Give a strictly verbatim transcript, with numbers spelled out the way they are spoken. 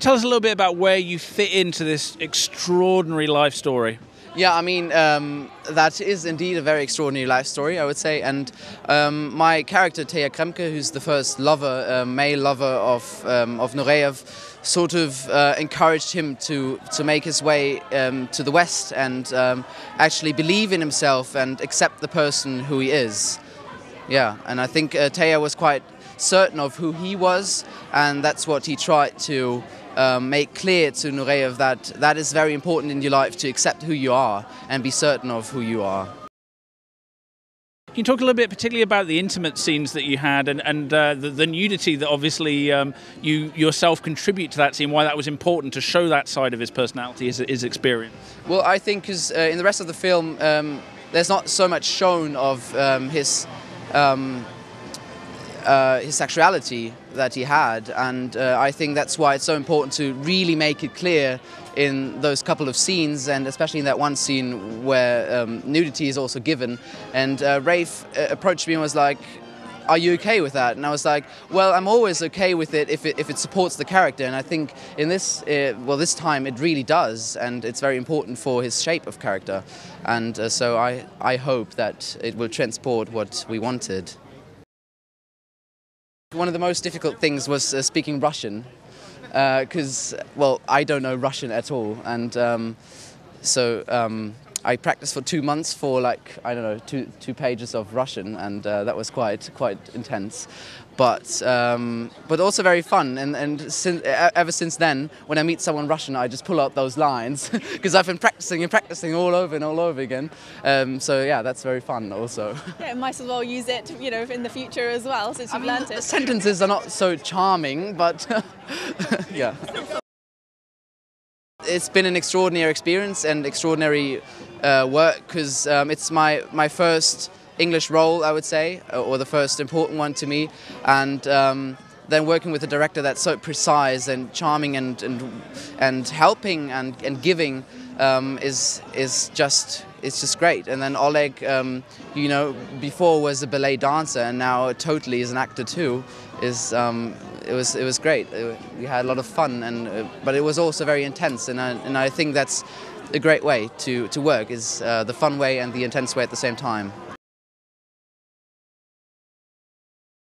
Tell us a little bit about where you fit into this extraordinary life story. Yeah, I mean, um, that is indeed a very extraordinary life story, I would say. And um, my character, Teja Kremke, who's the first lover, uh, male lover of, um, of Nureyev, sort of uh, encouraged him to, to make his way um, to the West and um, actually believe in himself and accept the person who he is. Yeah, and I think uh, Teja was quite certain of who he was, and that's what he tried to um, make clear to Nureyev, that that is very important in your life, to accept who you are and be certain of who you are. Can you talk a little bit particularly about the intimate scenes that you had and, and uh, the, the nudity that obviously um, you yourself contribute to that scene, why that was important to show that side of his personality, his, his experience? Well, I think because uh, in the rest of the film um, there's not so much shown of um, his um, Uh, his sexuality that he had, and uh, I think that's why it's so important to really make it clear in those couple of scenes, and especially in that one scene where um, nudity is also given. And uh, Rafe uh, approached me and was like, "Are you okay with that?" And I was like, "Well, I'm always okay with it if it, if it supports the character." And I think in this, uh, well, this time it really does, and it's very important for his shape of character. And uh, so I I hope that it will transport what we wanted. One of the most difficult things was uh, speaking Russian, because, uh, well, I don't know Russian at all, and um, so um, I practiced for two months for, like, I don't know, two, two pages of Russian, and uh, that was quite quite intense, but um, but also very fun, and, and sin ever since then, when I meet someone Russian, I just pull out those lines, because I've been practicing and practicing all over and all over again, um, so yeah, that's very fun also. Yeah, might as well use it, you know, in the future as well, since you've I mean, learnt it. Sentences are not so charming, but yeah. It's been an extraordinary experience and extraordinary uh, work, because um, it's my, my first English role, I would say, or the first important one to me. And um, then working with a director that's so precise and charming and, and, and helping and, and giving um, is, is just, it's just great. And then Oleg, um, you know, before was a ballet dancer and now totally is an actor too. Is, um, It was it was great. It, we had a lot of fun, and uh, but it was also very intense, and I, and I think that's a great way to to work, is uh, the fun way and the intense way at the same time.